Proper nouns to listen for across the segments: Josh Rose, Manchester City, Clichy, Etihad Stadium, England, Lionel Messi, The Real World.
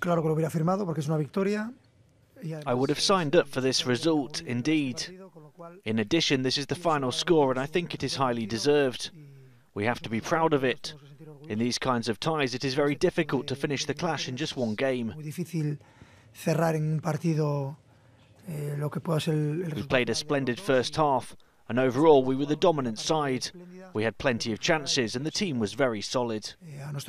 Claro que lo hubiera firmado porque es una victoria. I would have signed up for this result, indeed. In addition, this is the final score, and I think it is highly deserved. We have to be proud of it. In these kinds of ties, it is very difficult to finish the clash in just one game. We played a splendid first half, and overall we were the dominant side. We had plenty of chances, and the team was very solid. We left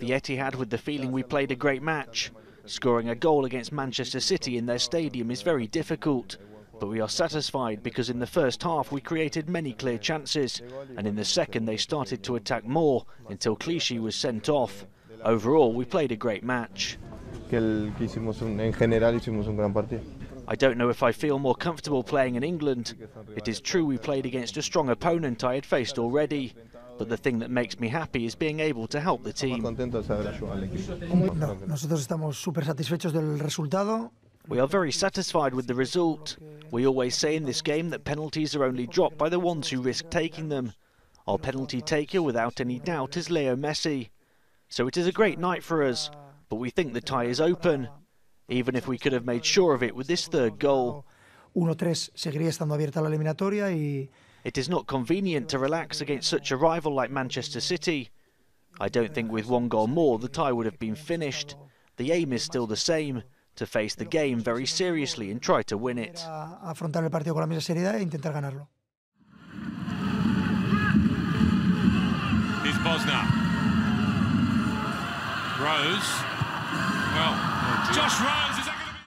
the Etihad with the feeling we played a great match. Scoring a goal against Manchester City in their stadium is very difficult, but we are satisfied because in the first half we created many clear chances, and in the second they started to attack more until Clichy was sent off. Overall, we played a great match. I don't know if I feel more comfortable playing in England. It is true we played against a strong opponent I had faced already, but the thing that makes me happy is being able to help the team. We are very satisfied with the result. We always say in this game that penalties are only dropped by the ones who risk taking them. Our penalty taker, without any doubt, is Leo Messi. So it is a great night for us, but we think the tie is open, even if we could have made sure of it with this third goal. It is not convenient to relax against such a rival like Manchester City. I don't think with one goal more the tie would have been finished. The aim is still the same, to face the game very seriously and try to win it. Here's Bosna. Rose. Well, Josh Rose.